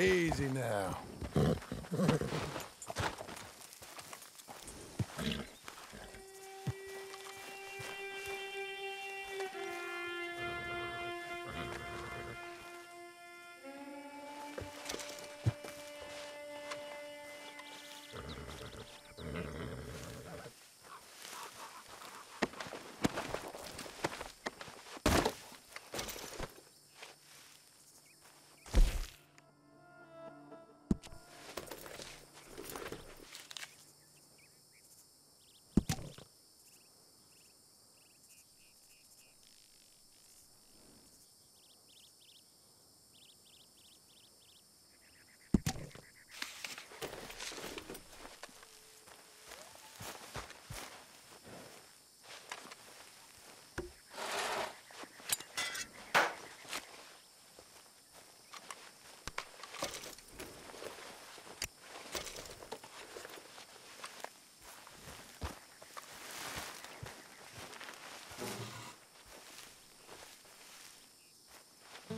Easy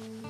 now.